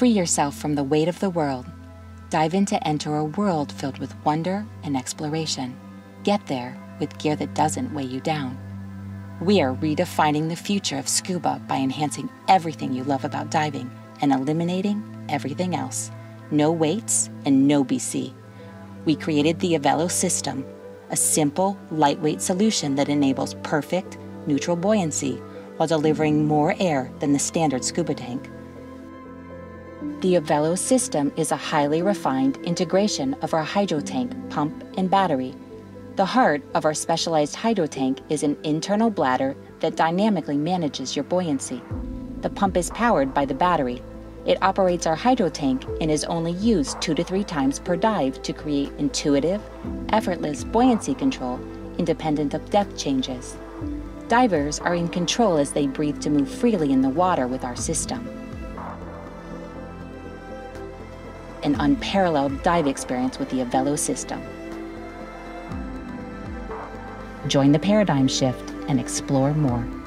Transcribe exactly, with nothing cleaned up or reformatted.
Free yourself from the weight of the world. Dive in to enter a world filled with wonder and exploration. Get there with gear that doesn't weigh you down. We are redefining the future of scuba by enhancing everything you love about diving and eliminating everything else. No weights and no B C. We created the Avelo system, a simple, lightweight solution that enables perfect, neutral buoyancy while delivering more air than the standard scuba tank. The Avelo system is a highly refined integration of our hydro tank, pump, and battery. The heart of our specialized hydro tank is an internal bladder that dynamically manages your buoyancy. The pump is powered by the battery. It operates our hydro tank and is only used two to three times per dive to create intuitive, effortless buoyancy control independent of depth changes. Divers are in control as they breathe to move freely in the water with our system. An unparalleled dive experience with the Avelo system. Join the paradigm shift and explore more.